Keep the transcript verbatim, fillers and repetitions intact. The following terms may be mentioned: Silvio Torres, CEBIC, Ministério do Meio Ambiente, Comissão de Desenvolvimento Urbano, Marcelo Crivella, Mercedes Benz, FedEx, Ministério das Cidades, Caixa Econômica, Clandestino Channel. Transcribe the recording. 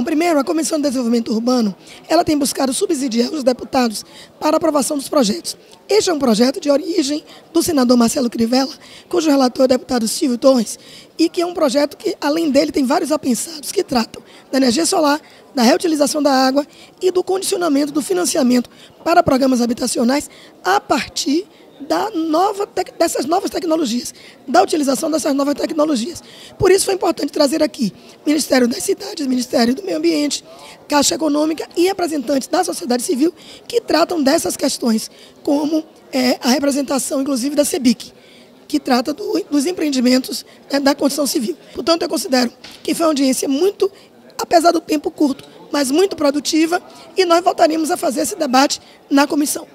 Bom, primeiro, a Comissão de Desenvolvimento Urbano, ela tem buscado subsidiar os deputados para a aprovação dos projetos. Este é um projeto de origem do senador Marcelo Crivella, cujo relator é o deputado Silvio Torres, e que é um projeto que, além dele, tem vários apensados que tratam da energia solar, da reutilização da água e do condicionamento do financiamento para programas habitacionais a partir da nova, dessas novas tecnologias, da utilização dessas novas tecnologias. Por isso foi importante trazer aqui Ministério das Cidades, Ministério do Meio Ambiente, Caixa Econômica e representantes da sociedade civil que tratam dessas questões, como é, a representação, inclusive, da CEBIC, que trata do, dos empreendimentos, né, da construção civil. Portanto, eu considero que foi uma audiência muito, apesar do tempo curto, mas muito produtiva, e nós voltaremos a fazer esse debate na comissão.